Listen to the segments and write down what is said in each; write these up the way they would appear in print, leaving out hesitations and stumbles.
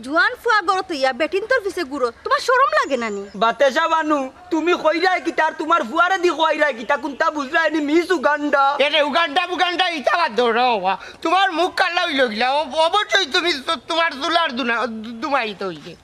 Juan fua goro tuh ya betin tervise guru, cuma showroom lagi nani. Batasha banu, tumi khoirai gitar, tumar fuara di khoirai gitar, kunta buzra ini misu ganda. Yere uganda ita badoro wa, tumar mukalla ilogi la, obocho itu misu tumar sular duna, duma itu ije.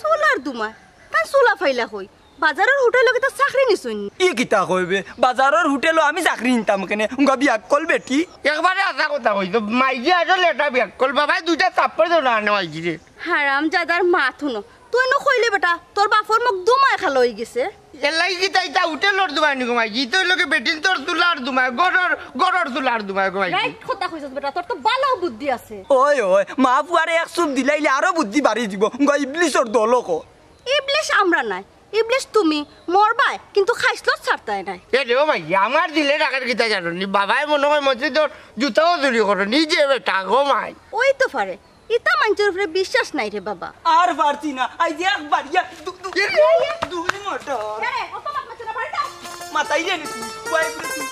Sular duma, kan sula faila khoi. Bazarar hotel kita sakri nisun. Iya kita khoibe, bazarar hotel ami sakri inta makanya, unga biak kol beti. Ya kemana asa kota khoi, maiji aja leta biak kol, babai duja sapper dona ane maiji. Haram jadar mathuno, tu eno khoile beta, tor bafor mok dumai khaloi gise. Ellai kita ita hotelor dumai nikomai, jito loke betin tor dular dumai, goror dular dumai komai. Right khota khoisos beta, tor to balo buddhi ase. Oy, ma puare ek sub dilaile aro buddhi bari dibo, unga iblisor doloko. Iblis amra nai. Iblis tumi morbai, kintu khaislot chhartai nai. Ere o mai, amar dile rakar kita janoni, babai mono hoy moje tor jutao juri koro, nije beta gomai. Oi to pare. Ita manjur fre bishas nai re baba. Ar vartina, aje akbar ya duri motor. Yare, otomat macana barita. Matai je ni, kuai presi.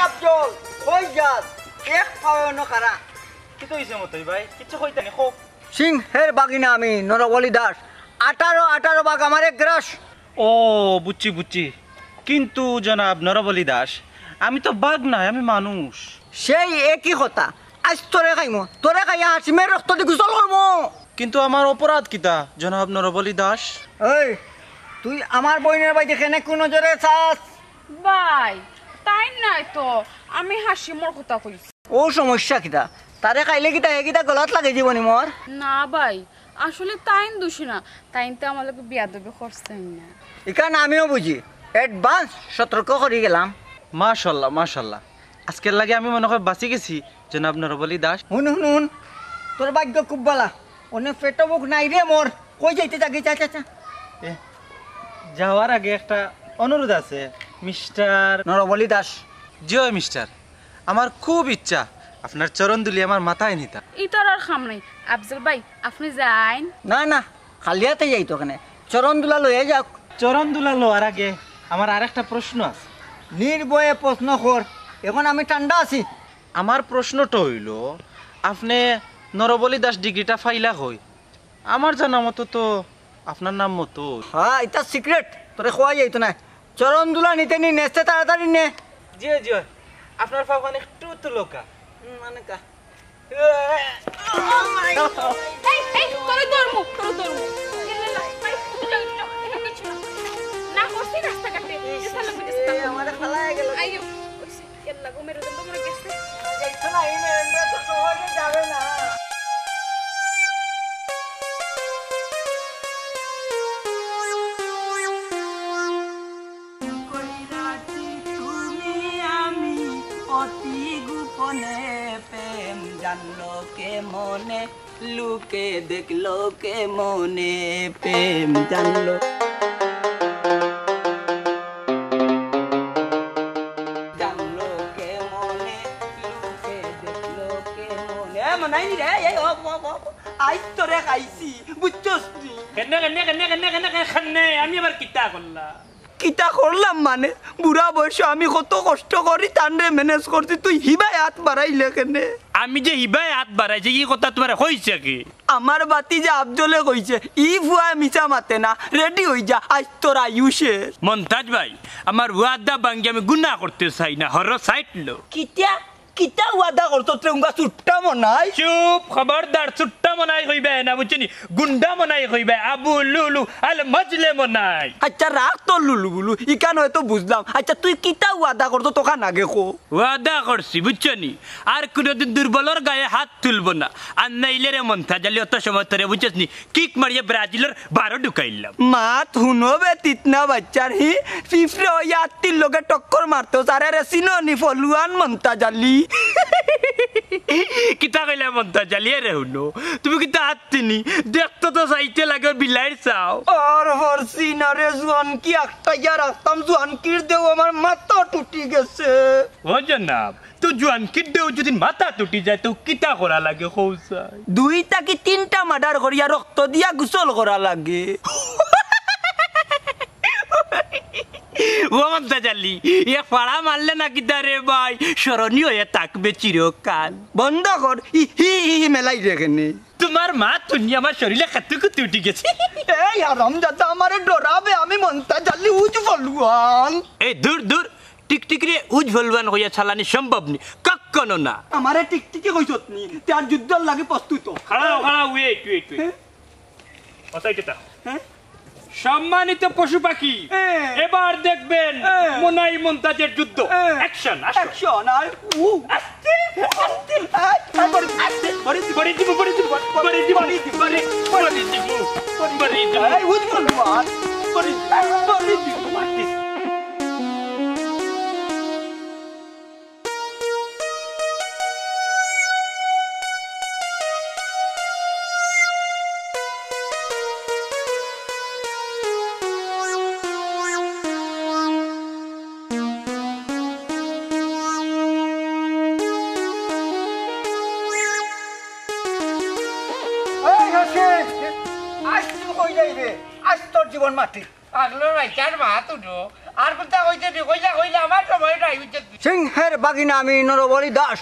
Abdul, koi jas, ek pawe no kara. Kitu ise motoi bhai, kichu hoita ni khop. Singh her bagina ami Norawali Das. 18 bag amare grash. Oh, bucchi. Kintu janab Norawali Das, ami to bag na, ami manush. Sei eki khota. Aaj tore khaimo, tore khaya Hasimer rokto di gusol kormo. Kintu amar oporad kita, janab Norawali Das. Oi, tui amar boiner bai dekhene kono jore chas. Bye. Time nai to ami Hasimor kotha koichi o samasya kita tare kaile kita e kita galat lage jiboni mor na bhai ashole time dushina time te amaloke biadobe korchen na ikan amio buji advance sotorko kori gelam mashallah ajker lage ami mone koy bachi gechi janab Norawali Das hun tor bagyo khub bala one petobuk nai re mor koi jaite jage cha e jawar age ekta onurodh ache Mr. Norawali Das. Joy Mr. Amar khub iccha. Apnar charon duli amar mathay nita. Itar ar kham nai. Afzal bhai, apni jain. Na. Khaliyate jai to kane. Charon dula loye jao. Charon dula lowar age amar arekta proshno ache. Nirboye proshno khor. Ekhon ami tanda achi. Amar proshno to hoilo apne Norawali Das degree ta faila khoi. Amar jana moto to apnar naam moto. Ha, eta secret. Tore khoi jai to na. Charon dula nite ni neste taratari ne. Jio. Apnar phakhan ektu tuloka. Mane ka. Oh my god. Hey, tore dormu. Yalla, bhai, tujagno. Ekta chilo. Na korsi rasta kate. Eta loge desta. Amara khalaya gelo. Ayo. Yalla go mere dum dum geste. Jaito na ei mere to sohoje jabe na. Luke deklo ke mone prem janlo janlo ke mone luke deklo ke mone manai ni re ye op ai tore khaisi buchchos ni khenne ami abar kita korlam mane bura boyshe ami koto koshto kori tanre manage korchi tu hibai hat baraile khenne ami je hibai hat baraije ki kotha tomare hoyche ki amar bati je Abdul e koyche I bua micha mate na ready hoi ja aaj tora yushe montaj bhai amar wada bangi ami guna korte chai na horo side lo kitya kita wada korto terungga sutta monai. Cup, khabardar sutta monai koi be na buchini gunda monai koi be abu lulu al majle monai. Acha rak to lulu lulu ikan hoy to bujlam. Acha tu kita wada korto toka nage ko. Wada korsi buchini. Ar kuno din durbolor gaye hath tulbo na. An nailere montha jali otta shomatore buchini kick mariye brazilor baro dukaillam. Mat huno be titna bachar hi fifro ya til loge tokkor marto sare re sinoni foluan montha jali. Kita kalian monta jaliye rehuno, tapi kita hati nih, dekto to saite lagar bilair sao. Or horsi narezuan ki akta jarak tamzuan kirdewo amar mata tuti gese. Wajanab, tujuan kirdewo jodin mata tuti jay to kita kora lage khousa. Duita ki tinta madar koriya rokto dia gusol kora lage. Wong tajali, ya fara malle na kita rebai, shoronio ya takbe cirokan. Bonda kor, hihihi melai dekeni. Tumar mat dunia ma shorile khatukuti uti geche. Eh ya ramjata amare dorabe ami montajali uj volwan. Eh dur tiktikre uj volwan hoya chalani sambhab ni. Kakkono na. Amare tiktike koisot ni. Tar juddol lage prostuto. Khara wait. Otai kita. সম্মানিত পশু পাখি এবার দেখবেন মোনাই মন্তাজের যুদ্ধ action action আর উ আস্তে আস্তে আস্তে বড়ি সিংহের বাগিনা আমি নরবলি দাস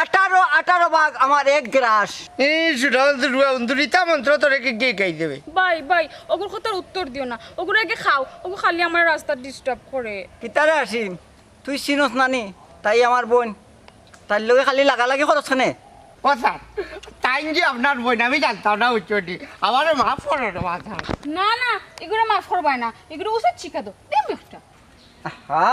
18 ভাগ আমার এক গ্রাস এই জুড়াল দুয়া উন্দরিতা মন্ত্র তোরে কি গাই দেবে বাই বাই ওগুর কথার উত্তর দিও না ওগুর আগে খাও ওগু খালি আমার রাস্তা ডিস্টার্ব করে কিতারে আসিন তুই চিনস নানি তাই আমার বোন তার লগে খালি লাগা লাগি করছ না কথা তাই যে আপনার বোন আমি জানতাম না উচ্চটি আমারে মাফ করো কথা না না এগুলো মাফ করবা না এগুলো উচিত শিক্ষা দাও দেব একটা আহা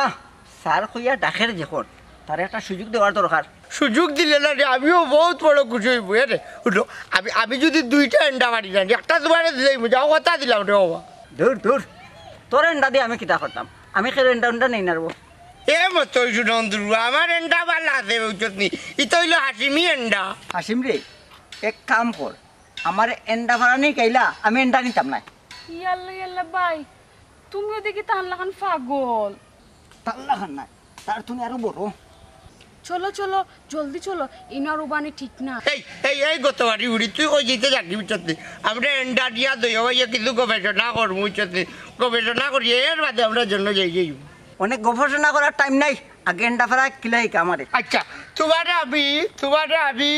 সার কইয়া ডাকের যখন তার একটা সুযোগ দেওয়ার দরকার সুযোগ দিলে না আমিও বহুত বড় খুশি হইব রে আমি যদি দুইটা এন্ডা মারি না একটা দুবারে দিই যাও কথা দিলাম রে বাবা দূর তোর এন্ডা দি আমি কিটা করতাম আমি খের এন্ডা নেই না রে এ মত তুই জনন্দু আমার এন্ডা বালা দেব উচ্চতনি ইতো হইলো হাসিমি এন্ডা হাসিম রে এক কাম কর আমার এন্ডা ভাড়া নেই কইলা আমি এন্ডা নিতাম না ইয়াল্লা বাই তুমি ওদিকে তাহলাখান পাগল তাহলাখান না তার তুমি আরো বড় চলো জলদি চলো ইনার উবানি ঠিক না এই গতবাড়ি উড়ি তুই কই যেতে যাকি উচ্চতনি আমরা এন্ডা দিয়া দইও ইয়া কিছু গবেষণা করব উচ্চতনি গবেষণা করি এর বাদে আমরা জন্য যাই অনেক গবেষণা করার টাইম নাই আগেন্ডা ফরা কিলাই কামারে আচ্ছা তোমারে আবি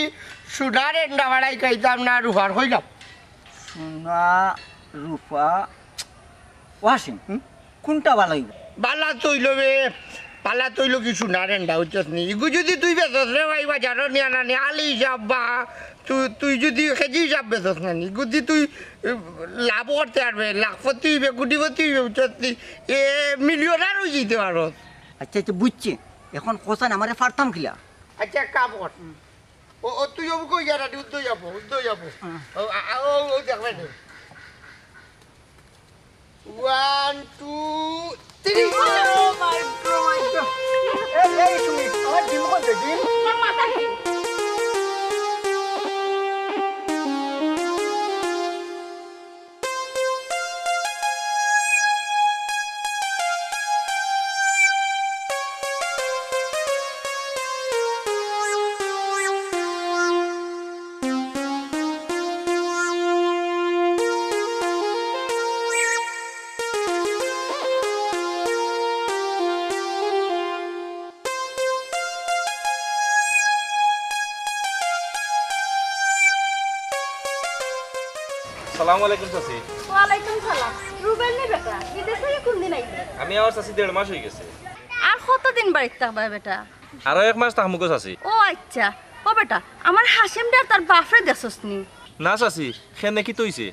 সুনার এন্ডা বাড়াই কইতাম না রূপার কইলাম সুনা রূপা ওয়াসিম কোনটা ভালো হইব বালা তইলবে পালা তইল কি সুনার এন্ডা হইছনি ইগু যদি তুই বেচস রে ভাই বাজারো নিয়া না আলি যাবা তুই যদি খেজি যাবে না ইগু যদি তুই লাভ করতে পারবে লাখপতি বে কোটিপতি হইছতি এ মিলিয়নার হই যেতে পারো আচ্ছা তো বুঝছি এখন কোসান আমারে ফারতাম কিলা আচ্ছা কাম কর ও তুই ওব কই যারা উদ্দ যাব ও দেখবে 1 2 3 Oh my god hey Sumi aaj gym ko gym na mata ki Assalamualaikum Sasi. Waalaikumsalam. Ruben ni beta. Bideshe kon din aite. Ami amar Sasi 1.5 মাস হই গেছে। আর কতদিন বাড়িতে থাকবা বেটা? আরো এক মাস তাহমুক চাচি। ও আচ্ছা, ও বেটা আমার হাসিমদার তার বাপরে দেখছসনি? না চাচি, খেনে কি তইছে?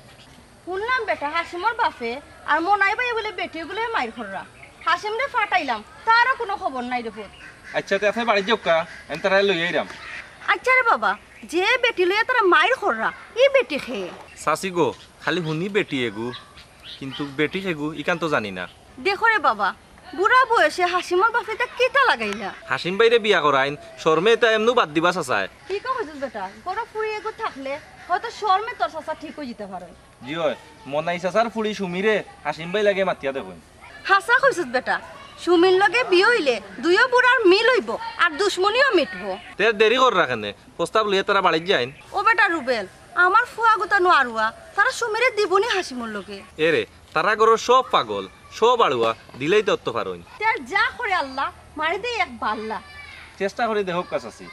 শুনলাম বেটা হাসিমর বাপে আর মনাই ভাই বলে বেটি বলে মাইর খররা। হাসিমরে ফাটাইলাম, তারও কোনো খবর নাই রে পুত। আচ্ছা তে আপনি বাড়ি যাওকা, এনতারে লই আইরাম। আচ্ছা রে বাবা, যে বেটি লইয়া তারা মাইর খররা, ই বেটি খে। চাচি গো, খালি হুনি বেটি এগু, কিন্তু বেটি হেগু ইকান তো জানি না। দেখো রে বাবা, বুড়া বয়সে হাসিমর বাপেটা কিটা লাগাইলা? হাসিম বাইরে বিয়া করাইন, শর্মে এটা এমনু বাদ দিবা চাচায়। কি কইছিস বেটা? বড় ফুড়ি এগু থাকলে হয়তো শর্মে তোর চাচা ঠিক হই যেতে পারে। জি হয়, মনাই চাচার ফুড়ি সুমিরে হাসিম ভাই লাগে মাতিয়া দেখুন। হাসা কইছিস বেটা, সুমির লগে বিয়ে হইলে দুইও বুড়ার মিল হইব আর দুশ্মনীও মিটবো। তে দেরি কর রাখেনে, প্রস্তাব লইয়া তারা বাড়ি যাইন। ও বেটা রুবেল, আমার ফুয়া গোতা নোয়ারুয়া তারা সুমিরে দিবনি হাসিমর লগে। এরে তারা গরো সব পাগল, সব আড়ুয়া দিলেই তত্ত্ব পারইন। তে যা করে আল্লাহ মারি দে এক বাল্লা। চেষ্টা করে দেখক কাসাসি।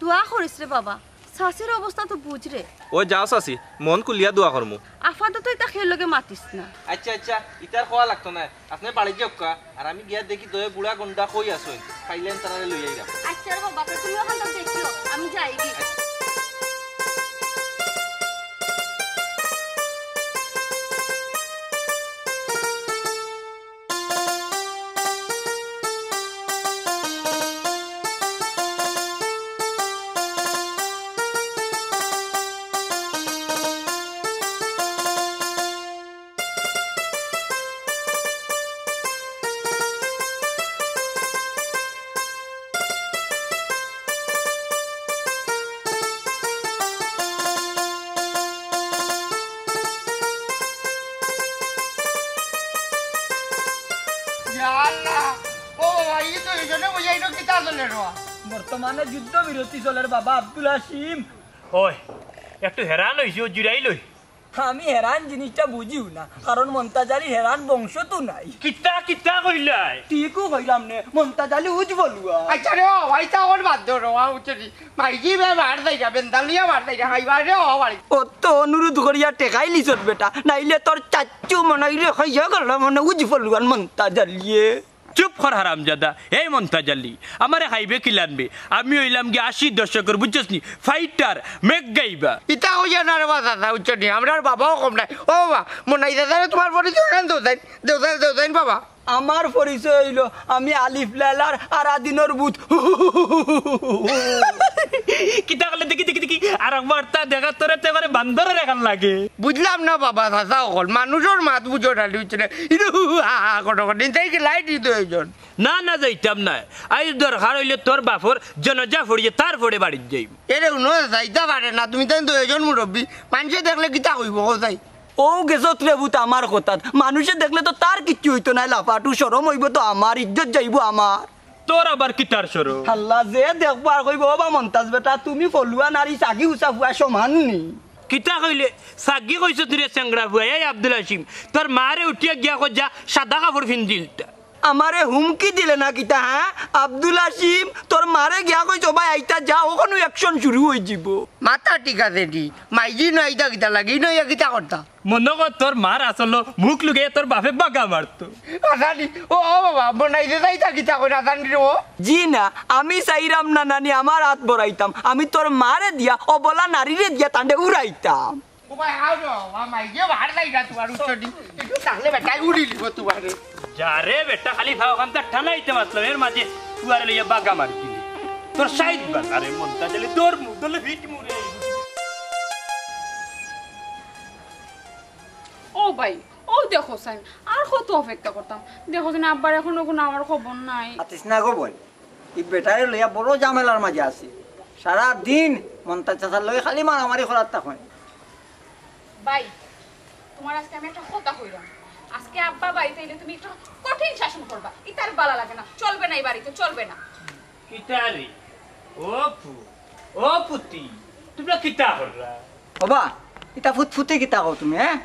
দোয়া করিস রে বাবা, শাসির অবস্থা তো বুঝ রে। ও যাও শাসি, মন কুলিয়া দোয়া করমু। আপাতত এটা খেয়ে লগে মাতিস না। আচ্ছা আচ্ছা, ইতার খোয়া লাগতো না, আপনি বাড়ি যাওকা আর আমি গিয়া দেখি দয়ে বুড়া গন্ডা কই আসইন, খাইলেন তারারে লই আইরা। আচ্ছা রে বাবা, তুমিও হালটা দেখিও, আমি যাই গি। বর্তমানে যুদ্ধ বিরতি চলে বাবা আব্দুল হাসিম। ওই একটু হেরান হইছি ও জুড়াই লই। আমি হেরান জিনিসটা বুঝিও না, কারণ মন্তাজ আলী হেরান বংশ তো নাই। কিতা কিতা কইলাই? ঠিকও কইলাম নে, মন্তাজ আলী উজ বলুয়া। আচ্ছা রে ভাই, তাওর বাদ ধরো আ উচি মাইজি বে মার দেইগা বেন্দালিয়া মার দেইগা হাইবা রে ও বাড়ি। ও তো অনুরোধ করিয়া টেকাই লিছত বেটা, নাইলে তোর চাচ্চু মনাইরে হইয়া গেল মনে উজ বলুয়ান মন্তাজ আলী। চুপ কর হারামজাদা, এই মন্তাজ আলী আমারে হাইবে কি লাগবে? আমি হইলাম কি 80 দশকের বুঝছনি ফাইটার মেক গাইবা। ইতা হইয়া না রে দাদা উচ্চনি, আমরার বাবাও কম নাই। ও বাবা মনাই দাদারে তোমার পরিচয় কেন দাও দেন দাও দেন বাবা। আমার পরিচয় হইল আমি আলিফ লালার আর আদিনর ভূত। কিতা গলে দেখি দেখি দেখি আর একবার তা দেখা তোরে তেবারে বান্দরে রাখান লাগে। বুঝলাম না বাবা দাদা, ওকল মানুষের মাত বুঝো ডালি উচলে কটকটিন থেকে লাইট দিতে হইজন। না না যাইতাম না, আই দরকার হইলে তোর বাপর জনজা ফড়িয়ে তার ফড়ে বাড়ি যাইব। এরে উনো যাইতা পারে না, তুমি তাই দুইজন মুরব্বি মানুষে দেখলে কিতা কইব? ও যাই ও গেছত রে ভূত আমার কথা, মানুষে দেখলে তো তার কিচ্ছু হইতো না, লাফাটু শরম হইব তো আমার, ইজ্জত যাইব আমার। তোর আবার কিতার শরম? আল্লাহ যে দেখব আর কইব বাবা মন্তাজ বেটা তুমি ফলুয়া নারী সাগি উসা ফুয়া সমান নি। কিতা কইলে সাগি কইছ তুই চেংড়া ফুয়া? এই আব্দুল হাসিম তোর মারে উঠিয়া গিয়া কই যা সাদা কাপড় ফিন দিলতা। আমারে হুমকি দিলে না কিতা? হ্যাঁ আব্দুল হাসিম তোর মারে গিয়া কই সবাই আইতা যা, ওখানে অ্যাকশন শুরু হই যাব। মাথা ঠিক আছে দি, মাইজি নাই দা কিতা লাগি না ইয়া কিতা করতা? মনে কর তোর মার আসলো মুখ লুকিয়ে তোর বাপে বাগা মারতো। আদানি ও বাবা বনাইতে যাইতা কিতা কই আদানি রে? ও জি না, আমি চাইরাম না নানি আমার হাত বরাইতাম, আমি তোর মারে দিয়া অবলা নারীরে দিয়া তাঁডে উড়াইতাম। ও ভাই হাও না আমাই যে ভার লাইগা তোর উচ্চডি একটু তাহলে বেটা উড়ি লিব তোবারে। যারে বেটা খালি ভাওখানটা ঠানাইতে মাসলাম, এর মাঝে তুয়ারে লইয়া বাগা মারকি তোর সাইদ বাস। আরে মনটা চলে তোর মুদলে ভিট মুরে। ও ভাই ও দেখো সাইন, আর কত অপেক্ষা করতাম। দেখো যেন আব্বার এখনো কোনো আমার খবর নাই। আতিস না গো বল, এই বেটারে লইয়া বড় ঝামেলার মাঝে আছি। সারা দিন মনটা চাচার লই খালি মারামারি করার তখন। ভাই তোমার আজকে আমি একটা কথা কইলাম, আজকে আব্বা বাড়িতে এলে তুমি একটু কঠিন শাসন করবা, ইতার বালা লাগে না, চলবে না এই বাড়িতে, চলবে না। কিতারে ও পুতি তোমরা কিতা করলা? বাবা ইতা ফুটফুতে কিতা কও তুমি? হ্যাঁ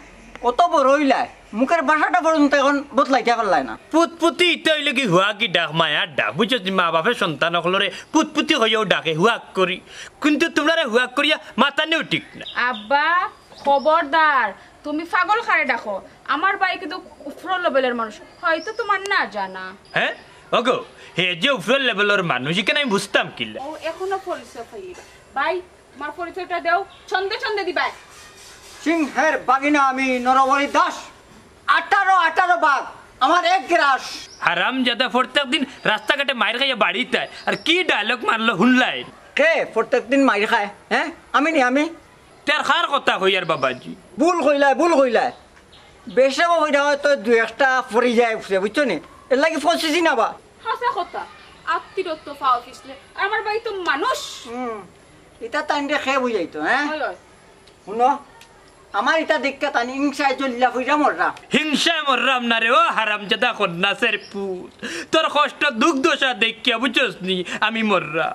কত বড় হইলা, মুখের ভাষাটা পর্যন্ত এখন বদলাইতে পারলাই না। পুতপুতি ইতা হইলে কি হুয়া কি ডাক মায়া ডাক বুঝছি, মা বাপের সন্তানসকলরে পুতপুতি হইয়াও ডাকে হুয়াক করি, কিন্তু তোমরা হুয়াক করিয়া মাথা নিয়েও ঠিক না। আব্বা খবরদার, তুমি পাগল খারে ডাকো, আমার ভাই কিন্তু উফরো লেভেলের মানুষ, হয়তো তোমার না জানা। হ্যাঁ ওগো হে যে উফলে বলর মানুষ কি নাই বুঝতাম কিলা ও এখনো পরিচয় পাইবা ভাই আমার পরিচয়টা দাও ছন্দে ছন্দে দিবা সিংহের বাগিনা আমি নরবলি দাস 18 বাগ আমার এক গ্রাস হারাম জাদা প্রত্যেকদিন রাস্তাঘাটে মাইর খায় বাড়িতে আর কি ডায়লগ মারলো হুনলাই কে প্রত্যেকদিন মাইর খায় হ্যাঁ আমি নি আমি তার খার কথা কই আর বাবাজি ভুল কইলা বেশাও হইরা তো দুই একটা পড়ি যায় বুঝছো নি এর লাগি ফসিছি না বা হাসা কথা আত্মীয়ত্ব পাও কিসলে আমার ভাই তো মানুষ এটা তাইন্দে খেয়ে বুঝাইতো হ্যাঁ শুনো আমার এটা দেখতে তানি হিংসায় জ্বলিলা কইরা মররা হিংসায় মররাম না রে ও হারামজাদা খন্নাসের পুত তোর কষ্ট দুঃখ দশা দেখিয়া বুঝছস নি আমি মররা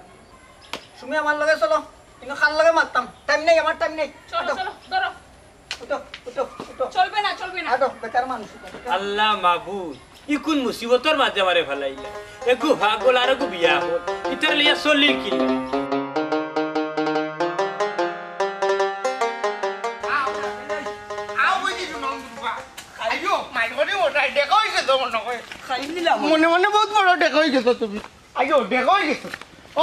তুমি আমার লগে চলো কিন্তু খাল লগে মারতাম টাইম নাই আমার টাইম নাই চলো ধরো উঠো চলবে না আদো বেকার মানুষ আল্লাহ মাবুদ ইকুন মুসিবতর মাঝে আমারে ফলাইলা একু ভাগল আর একু বিয়া হল ইতর লিয়া চলিল কি মনে মনে বহুত বড় দেখা হয়ে গেছো তুমি আয়ো দেখা হয়ে গেছো ও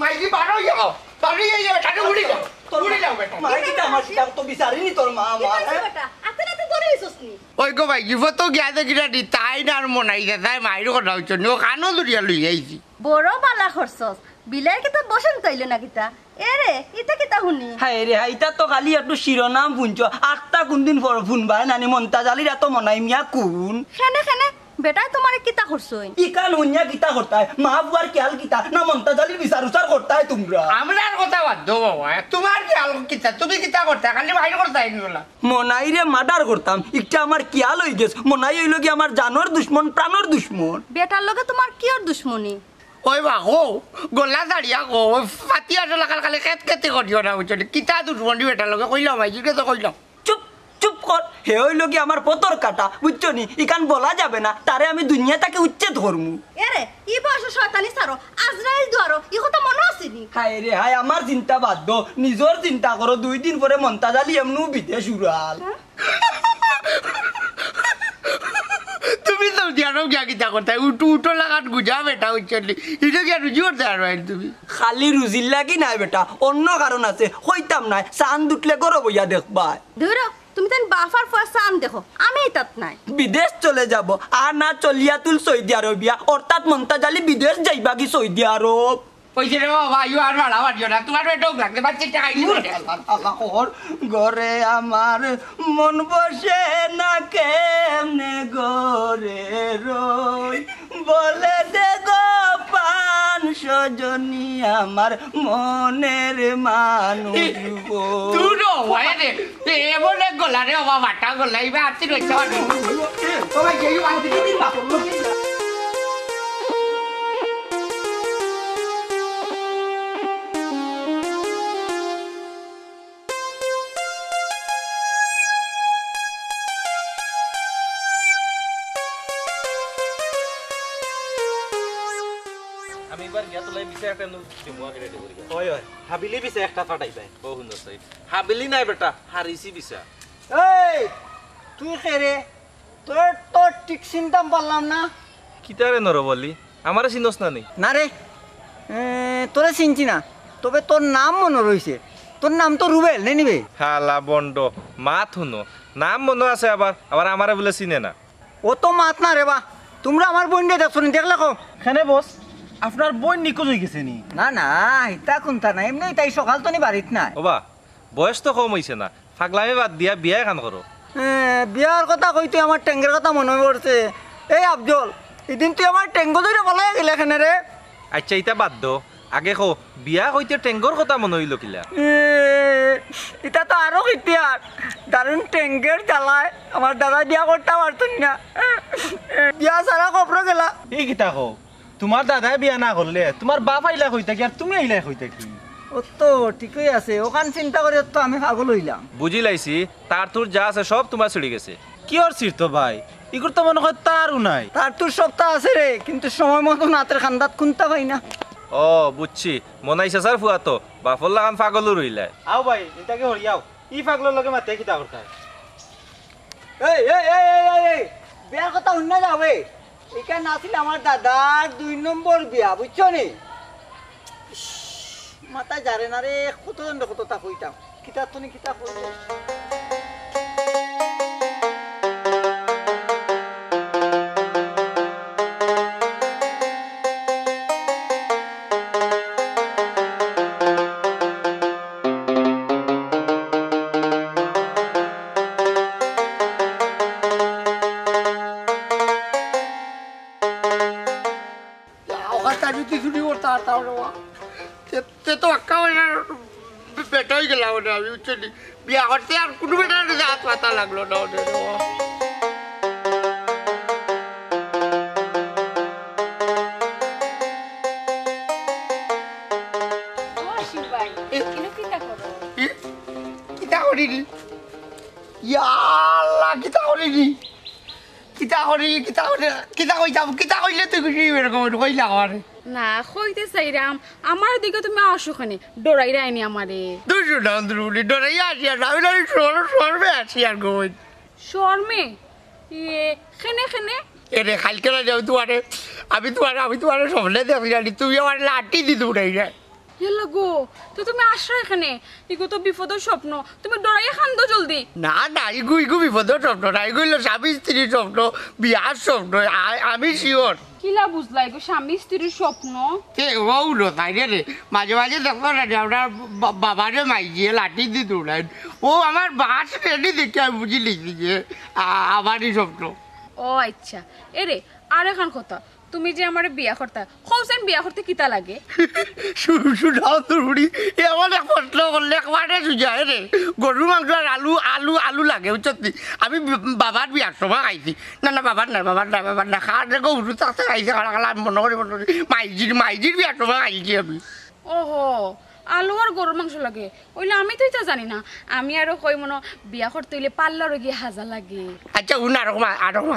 মাইজি বারো যাও তাড়ি যাও টাটা উড়ি যাও বেটা মাইজি তো আমার সাথে তো বিচারিনি তোর মা আমার বেটা আতে রাতে ধরে হইছস নি ওই গো ভাই ইফ তো গিয়া দে গিয়া দি তাই না মনাই যায় তাই মাইরো কথা হইছ নো কানো দুরিয়া লই আইছি বড় বালা করছস বিলাই কি তো বসন কইলো না কিতা এরে ইতা কিতা হুনি হায় রে হাইতা তো খালি একটু শিরোনাম বুনছো আটটা কোন দিন পর বুনবা নানি মনতা জালিরা তো মনাই মিয়া কোন খানে বেটা তোমারে কিতা করছই ইকান উন্যা কিতা করতায় মা বুয়ার খেয়াল কিতা না মনতা জালির বিচার উচার করতায় তোমরা আমরা আর কথা বাদ দাও বাবা তোমার খেয়াল কিতা তুমি কিতা করতা খালি বাইরে করতাই না মনাই রে মার্ডার করতাম একটা আমার খেয়াল হই গেছে মনাই হইল কি আমার জানোর দুশমন প্রাণর দুশমন বেটার লগে তোমার কি আর দুশমনি ওই বাহো গোলা দাঁড়িয়া গো ফাতিয়া জলা কাল কালে কেত কেতে করিও না বুঝলি কিতা দুশমনি বেটার লগে কইলাম ভাইজি কে তো কইলাম চুপ কর হে হইলো কি আমার পতর কাটা বুঝছনি ইখান বলা যাবে না তারে আমি দুনিয়াটাকে উচ্চে ধরমু এরে ই বয়স শয়তানি ছাড়ো আজরাইল ধরো ই কথা মনে আসেনি হায় রে হায় আমার চিন্তা বাদ দাও নিজর চিন্তা করো দুই দিন পরে মনতা জালি এমনু বিতে সুরাল তুমি তো জানো কি কি তা করতে উটো লাগাত গুজা বেটা উচ্চলি ইটা কি রুজির দাঁড় ভাই তুমি খালি রুজির লাগি না বেটা অন্য কারণ আছে কইতাম না চাঁদ উঠলে করো বইয়া দেখবা ধরো তুমি তান বাফার ফসান দেখো আমি তত নাই বিদেশ চলে যাব আর না চলিয়া তুল সৌদি আরবিয়া অর্থাৎ মনতা জালি বিদেশ যাইবা কি সৌদি আরব কইছে রে বাবা ইউ আর বাড়া বাড়িও না তোমার বেটা লাগতে বাচ্চা টাকা নি আল্লাহ কর ঘরে আমার মন বসে না কেমনে ঘরে রই বলে দে গো পান সজনি আমার মনের মানুষ তুরো ওয়ারে এমনে গলা রে বাবা টা গলাইবা আতি রে চল বাবা যেই আনতে দিন বাবা হাবিলি বিছা একটা ফাটাইবা বহু সুন্দর সাইড হাবিলি নাই বেটা হারিছি বিছা এই তুই খেরে তোর ঠিক চিন্তা বললাম না কিতারে নরবলি আমারে চিনস না নেই না রে তোরে চিনছি না তবে তোর নাম মনে রইছে তোর নাম তো রুবেল নে নিবে হালা বন্ড মাত হুনো নাম মনে আছে আবার আমারে বলে চিনে না ও তো মাত না রে বা তোমরা আমার বন্ডে দেখছনি দেখলা কো খানে বস আপনার বোন নিখোঁজ হয়ে গেছে নি না না এটা কোনটা না এমনি তাই সকাল তো নি বাড়িত না ওবা বয়স তো কম হইছে না ফাগলামি বাদ দিয়া বিয়া কান করো বিয়ার কথা কইতে আমার ট্যাঙ্গের কথা মনে পড়ছে এই আফজল এদিন তুই আমার ট্যাঙ্গো ধরে বলাই গেলে এখানে রে আচ্ছা এটা বাদ দো আগে কো বিয়া কইতে ট্যাঙ্গোর কথা মনে হইল কিলা এটা তো আরো ইতিহাস দারুণ ট্যাঙ্গের জ্বালায় আমার দাদা বিয়া করতে পারত না বিয়া সারা কপড়ো গেলা এই কিতা কো তোমার দাদা বিয়া না করলে তোমার বাপ আইলা কইতা কি আর তুমি আইলা কইতা কি ও তো ঠিকই আছে ওখান চিন্তা করে তো আমি পাগল হইলাম বুঝি লাইছি তার তোর যা আছে সব তোমার ছড়ি গেছে কি ওর ছিড়তো ভাই ইগুর তো মনে হয় তারও নাই তার তোর সবটা আছে রে কিন্তু সময় মতো নাতের খান্দাত খুনতা ভাই না ও বুঝছি মনাইসা স্যার ফুয়া তো বাপর লাগান পাগল রইলা আও ভাই এটাকে হরিয়াও ই পাগলের লগে মাতে কি তা করতা এই বিয়ার কথা উন্না যাবে এখানে আসলে আমার দাদার 2 নম্বর বিয়া বুঝছো নি মাথা জারে না রে কতজন কতটা কইতাম কিতা তো নি কিতা কইলো biar hati aku dulu benar saat mata laglo dona. Oh si bayi, ini kita kodok. Kita kodok ini. Ya Allah kita kodok ini. Kita kodok nah, koi itu sayang. Amar dikit tuh mau asuk nih. Dorai dorai ini amari. Dojo dan dulu, dorai aja. Tapi dari shorme aja gue. Shorme? Iya, kene. Ini halkena jauh tuh ada. Abi tuh ada shorme deh. Jadi tuh ya orang lati di tuh dorai. Ya lagu. Tuh mau asuk nih. Iku tuh bifoto shopno. Tuh mau dorai kando joldi. Nah, iku bifoto shopno. Nah, iku lo sabis tiri shopno, biar shopno. Abi sure. Kila buzla itu sami istri shopno. Wow loh, tanya deh. Maja-maja dokter ada orang babanya maji lati di tulen. Oh, amar bahas ini dikya buji lagi. Amari shopno. Oh, aja. Ere, ada kan kota. তুমি যে আমারে বিয়া করতে হোসেন বিয়া করতে কিতা লাগে শুনাও তুড়ি এ আমারে প্রশ্ন করলে একবারে সুজায় রে গরু মাংস আলু আলু আলু লাগে উচ্চতি আমি বাবার বিয়ার সময় খাইছি না বাবার না খাট রে গরু থাকতে খাইছি খালা মনে মাইজির বিয়ার সময় খাইছি আমি ওহো আলু আর গরু মাংস লাগে ওইলা আমি তো এটা জানি না আমি আর কই মনো বিয়া করতে হইলে পাল্লার গিয়ে হাজার লাগে আচ্ছা উনার আরকম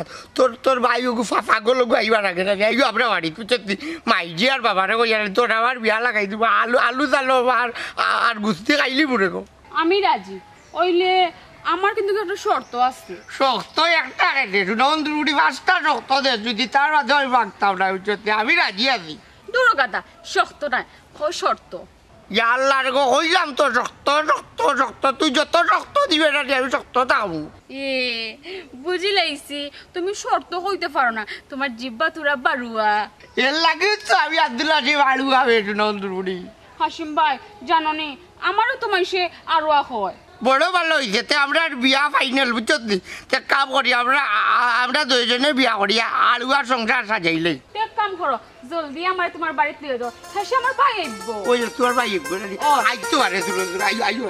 তোর ভাইগো পাগল গো আইবা লাগে না আইও আমরা বাড়ি তুই মাইজি আর বাবারে কই আর তোর আবার বিয়া লাগাই দিব আলু জালো আর গুস্তি খাইলি পুরে গো আমি রাজি ওইলে আমার কিন্তু একটা শর্ত আছে শর্ত একটা রে নন্দুড়ি পাঁচটা শর্ত দে যদি তার আদর ভাগতাও না উঠতে আমি রাজি আছি দূর কথা শর্ত না কই শর্ত ya Allah, kok hilang tuh rokto tuh jatuh rokto di mana dia rokto tahu? Iya, bujilah isi, tumi short tuh kau itu farona, tuma jibba tura barua. Ya lagi tuh abi Abdul Hasim barua begitu nondrudi. Hasim bhai, janoni, amaro tuma ishe arwa koi. Bodoh malu itu, teh amra biaya final bujutni, teh kamu kori amra dua jenis biaya kori, arwa songkar saja ini. Teh kamu koro. জলদি আমার তোমার বাড়িতে দিয়ে দাও হাসি আমার ভাই আইবো ওই তোর ভাই আইবো না আইতো আরে তোর আইও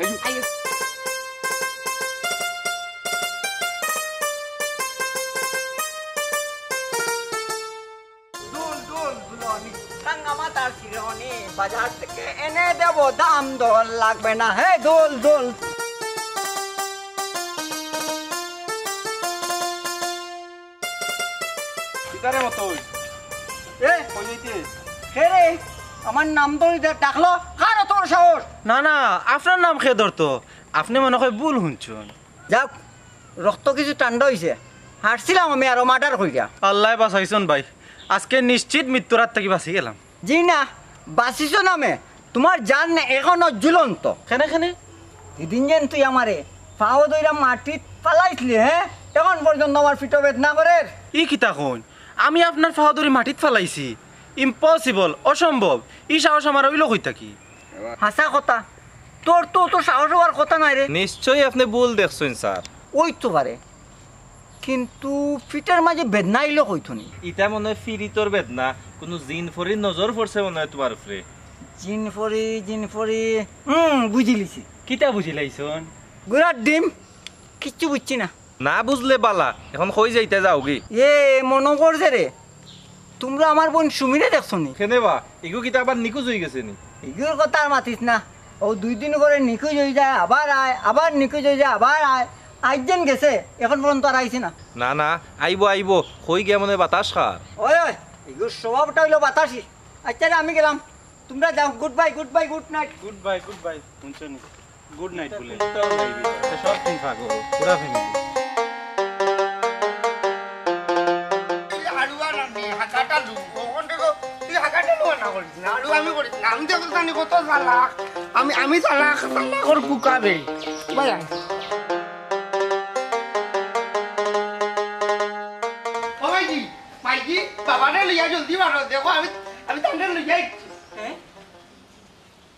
দোল কাঙ্গামা তার সিরহনি বাজার থেকে এনে দেব দাম দর লাগবে না হে দোল কিদারে মতো eh, politis. Kere, aman nam doi der daklo, karo tor saor. Nana, afran nam khedor to. Afne mone koy bhul hunchun. Ja, rokto kichu tanda hoyse. Harsilam ami aro murder hoi gaya. Allah basaichon bhai. Ajke nischit mittorat theke bachi gelam. Ji na, basisho na me. Tomar jaan ekhono julonto. Khane. Edin jan tui amare pao doira matit palaisli he. Ekhon porjonto amar pito betna korer. I kita kon. আমি আপনার ফাহাদুরি মাটিত ফলাইছি impossible অসম্ভব ই সাহস আমার হইল কইতা কি হাসা কথা তোর তো সাহস আর কথা নাই রে নিশ্চয়ই আপনি ভুল দেখছেন স্যার ওই তো পারে কিন্তু ফিটার মাঝে বেদনা হইল কইতনি ইটা মনে হয় ফিরি তোর বেদনা কোন জিন ফরি নজর পড়ছে মনে হয় তোমার উপরে জিন ফরি বুঝিলিছি কিটা বুঝিলাইছন গুড়ার ডিম কিচ্ছু বুঝছি না না বুঝলে বালা এখন কই যাইতা যাওগি এ মনো করছে রে তোমরা আমার বোন সুমিরে দেখছনি কেনেবা ইগো কিটা আবার নিকুজ হই গেছে নি ইগোর কথা আর মাতিস না ও দুই দিন করে নিকুজ হই যায় আবার নিকুজ হই যায় আবার আইজন গেছে এখন পর্যন্ত আর আইছে না না আইবো কই গে মনে বাতাস খার ওই ইগো স্বভাবটা হইলো বাতাসি আচ্ছা আমি গেলাম তোমরা যাও গুড বাই গুড বাই শুনছনি গুড নাইট বলে তো সব ঠিক থাকো পুরা family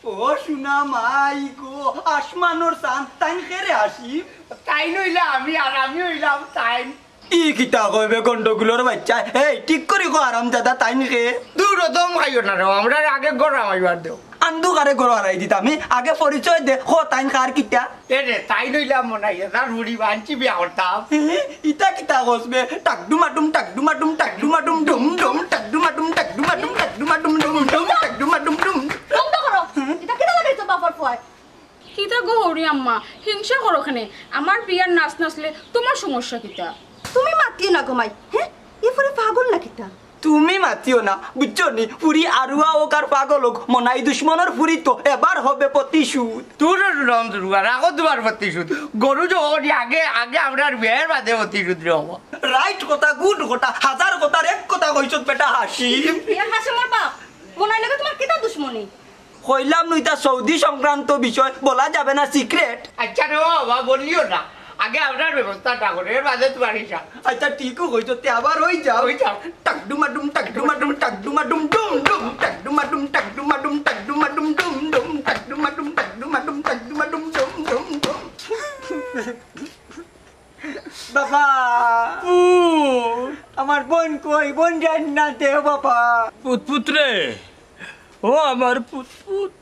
Oh, sudah maiko, asmanor santai kere asih. Tain ulam tain. Ih kita kau bekon doglor baca. Hey, tikori kau aram jada tain kere. Dulu dong ayo naro, amra agak gora ayo ado. Andu kare gora ayo di tami, agak fori coy deh. Kau tain kar kita. Deh, tain ulam mana ya? Rudi banci biar otam. Ita kita kau sebe tak duma dum tak duma dum tak duma dum dum dum tak duma dum tak duma dum tak duma dum dum dum tak duma dum dum. Kita gohori amma, hinsha koro khane. Amar priya nas nasle, tomar somosya kita. Tumi matiyo na gomai, he? Ye pore pagol na kita. Tumi matiyo na, bujhoni puri arua okar pagolok, monai dushmonor puri to ebar hobe protishod. Turar ram durwa, rago dubar protishod. Goru jodi age amrar biher bade protishod hobo. Right kotha, good kotha, hazar kotha, ek kotha koichot beta Hasim. Priya Hasimor bap, monai lage tomar kita dushmoni. Koilam nu ita Saudi সংক্রান্ত বিষয় বলা যাবে না secret আচ্ছা রে বাবা বলিও না আগে আপনার ব্যবস্থাটা করে এর বাদে তো আরিশা আচ্ছা টিকু কইতে আবার হই যাও হই যাও টাক ডুমা ডুম টাক ডুমা ডুম টাক ডুমা ডুম ডুম ডুম টাক ডুমা ডুম টাক ডুমা ডুম টাক ডুমা ডুম ডুম ডুম টাক ডুমা ডুম টাক ডুমা ডুম টাক ডুমা ডুম ডুম ডুম বাবা ও আমার বোন কই বোন জানি না তে বাবা পুত পুত্রে Oh amar put put,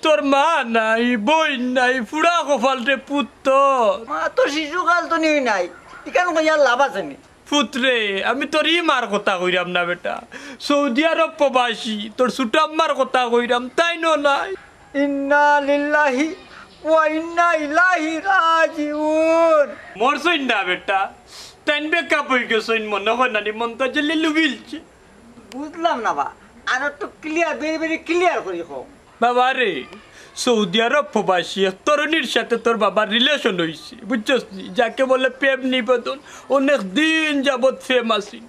tor mana boy nai pura ko falte putto. Ma to shisu kal to ni nai, ikan ko yal labasani. Putre, ami tori mar kotha koiram na beta. Saudi Arab probashi, tor sutam mar kotha koiram taino nai. Inna lillahi wa inna ilaihi rajiun. Morsoin na beta, tanbe kapoi ko soin monohon nani monta jelle lubilche. Bujlam na ba. Ano to clear, very clear kori ko. Baba re, Saudi Arab pobashiya, toronir shate tor baba relation hoyse. Bujchhosni, jake bole Peb Nibedon, onek din jabot famousin.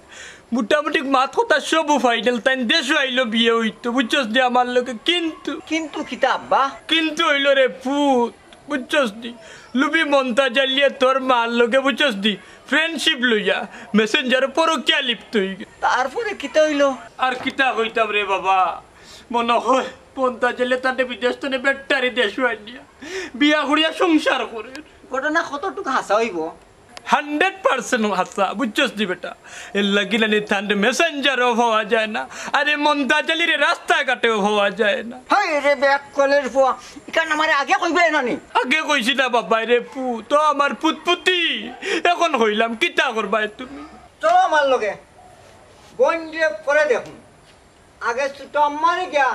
Motamoti mathota shobu final tan desho ailo biye hoyto. Bujchhosni amar loke kintu kita abba. Kintu hoilo re put. Bujchhosni, lubi monta jaliye tor mar loke bujchhosni. Friendship lo ya, messenger porokya lipto hoye. Tarpore kita hoilo. Ar kita hoitam re baba. Mone hoy ponta jele tante bidestone bettari desho ania. Biya horiya songshar kore. Gotona kototuk hasa hoibo. 100% hasa. Bujchos di beta. E lagila ni tante messenger howa jay na. Are monta jeli re rasta kate howa jay na. Hai re back college howa. Ikan amare age koi be nani. Age koi sila baba re pu. To amar put puti. এখন হইলাম কিটা করবা তুমি চলো আমার লগে বন্ডে করে দেখুন আগে ছোট আমারে গিয়া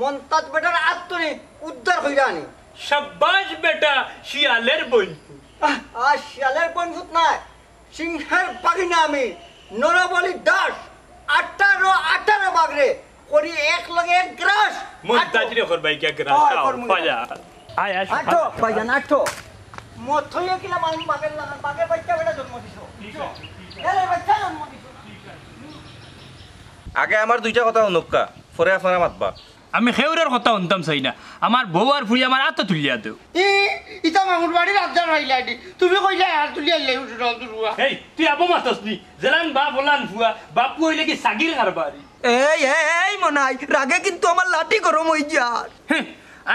মনতাত বেটার আত্মনি উদ্ধার হইরানি শাবাশ বেটা শিয়ালের বন আ শিয়ালের বন ভূত না সিংহের বাগিনা আমি নরবলি দাস 18 বাগরে করি এক লগে এক গ্রাস মনতাজরে করবা কি গ্রাস পায়া আয় আয় আটো পায়া নাটো মথইয়া কিলা মানি বাগের লাগান বাগের বাচ্চা বেটা জন্ম দিছো এলে বাচ্চা জন্ম দিছো আগে আমার দুইটা কথা অনুক্কা পরে আপনারা মাতবা আমি খেউরের কথা অন্তম চাই না আমার বউ আর ফুরি আমার আত্মা তুলিয়া দেও ই ইতা মামুর বাড়ি রাজ্জার হইলাইডি তুমি কইলা আর তুলিয়া লই উঠো দুরুয়া এই তুই আবো মাতছনি জেলান বাপ বলান ফুয়া বাপ কইলে কি সাগির কারবারি এই এই মনাই রাগে কিন্তু আমার লাঠি গরম হই যায়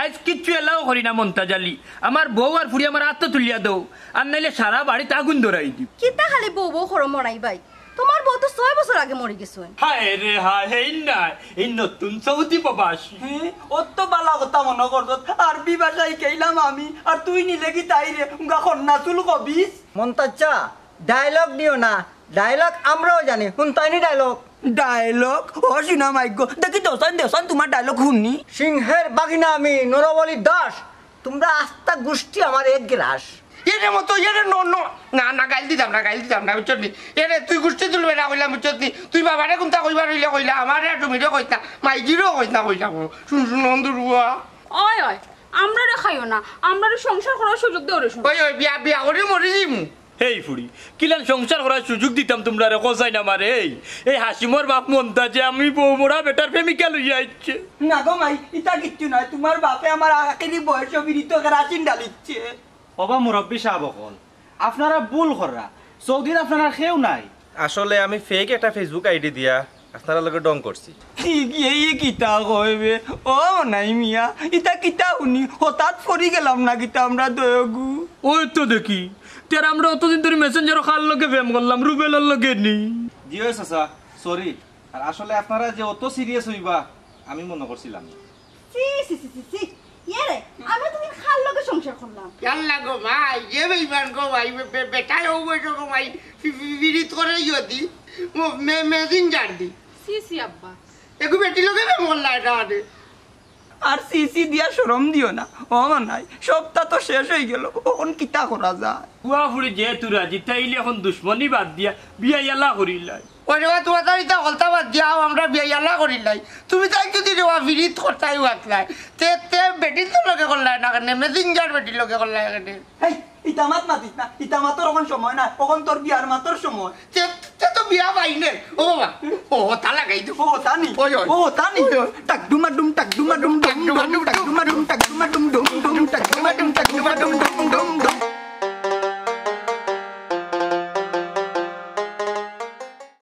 আজ কিচ্ছু এলাও করি না মন্তাজালি আমার বউ আর ফুরি আমার আত্মা তুলিয়া দাও আর নাইলে সারা বাড়ি আগুন ধরাই দিব কিতা খালি বউ বউ করে মরাই ভাই তোমার বউ তো 6 বছর আগে মরে গেছে হায় রে হায় হেই না এই নতুন সৌদি প্রবাসী অত বালা কথা মনে করছত আর বিবাসাই কইলাম আমি আর তুই নিলে কি তাই রে উঙ্গা খন্না চুল কবিস মন্তাজা ডায়লগ দিও না ডায়লগ আমরাও জানি শুনতাইনি dialogue Dialog, oh Shina my God, tapi dosan cuma dialog huni. Singher bagina ami, norowali das, tumra asta gusti amar ek glass. Yere moto yere no, na gail di jam na muchotni. Yere tu gusti tu lewera koila muchotni, tu babane kunta koila, amare tu miro koita, mai jiro koita. Sun ondurua. Oi, amra re khayo na, amra re shongshar korar sujog deo re shun. Oi, bia kore mori jimu. হেই ফুড়ি কিলান সংসার করার সুযোগ দিতাম তোমরা রে কোসাই না মারে এই হাসিমর বাপ মনতা যে আমি বউমরা বেটার প্রেমিকা লই আইছে না গো মাই ইতা কিচ্ছু না তোমার বাপে আমার আকেরি বয়স বিরিত করা চিন ডালিছে বাবা মুরব্বি সাহেব কোন আপনারা ভুল কররা সৌদির আপনারা খেউ নাই আসলে আমি ফেক একটা ফেসবুক আইডি দিয়া আপনারা লগে ডং করছি এই কিতা কইবে ও নাই মিয়া ইতা কিতা উনি হঠাৎ পড়ি গেলাম না কিতা আমরা দয়গু ওই তো দেখি তেরা আমরা অতদিন ধরে মেসেঞ্জার খাল লগে প্রেম করলাম রুবেল লগে নি জিও চাচা সরি আর আসলে আপনারা যে অত সিরিয়াস হইবা আমি মনে করছিলাম সি সি সি সি ইয়ারে আমরা তুমি খাল লগে সংসার করলাম ইয়াল্লা গো ভাই যে বেইমান গো ভাই বেটা ও বইতো গো ভাই বিরিত করে যদি মে মেসেঞ্জার দি সি সি আব্বা এগো বেটি লগে প্রেম করলা এটা আর সি সি দিয়া শরম দিও না ও মানাই সবটা তো শেষ হই গেল কোন কিতা করা যায় বুয়া ফুড়ি যে তুরা জিতাইলে এখন দুশমনি বাদ দিয়া বিয়া ইয়ালা করিলাই ওরে তো তাইতা হলতা বাদ দিয়া আমরা বিয়া ইয়ালা করিলাই তুমি তাই কি দিবা বিরিত করতাই ওয়াকলাই তে তে বেটি তো লগে করলাই না কেন মেসেঞ্জার বেটি লগে করলাই কেন এই ইতামাত না দিতা ইতামাত তখন সময় না তখন তোর বিয়ার মাতর সময় তে তে তো বিয়া বাইনে ও বাবা ও তা লাগাই দে ও তানি টাক ডুমা ডুম টাক ডুমা ডুম টাক ডুমা ডুম টাক ডুমা ডুম টাক ডুমা ডুম ডুম টাক ডুমা ডুম টাক ডুমা ডুম